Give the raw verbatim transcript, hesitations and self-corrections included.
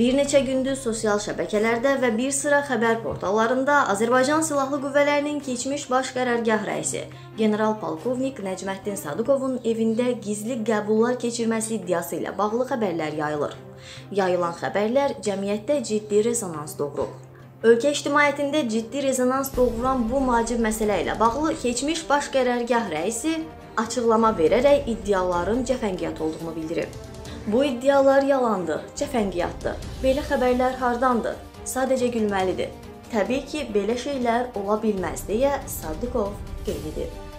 Bir neçə gündür sosial şəbəkələrdə və bir sıra xəbər portallarında Azərbaycan Silahlı Qüvvələrinin keçmiş baş qərargah rəisi general-polkovnik Nəcməddin Sadıqovun evində gizli qəbullar keçirməsi iddiası ilə bağlı xəbərlər yayılır. Yayılan xəbərlər cəmiyyətdə ciddi rezonans doğurub. Ölkə ictimaiyyətində ciddi rezonans doğuran bu macib məsələ ilə bağlı keçmiş baş qərargah rəisi açıqlama verərək iddiaların cəfəngiyyat olduğunu bildirib. Bu iddialar yalandı, cəfəngiyyatdı. Belə xəbərlər hardandı? Sadəcə gülməlidir. Təbii ki, belə şeylər ola bilməz deyə Sadıqov qeyd edib.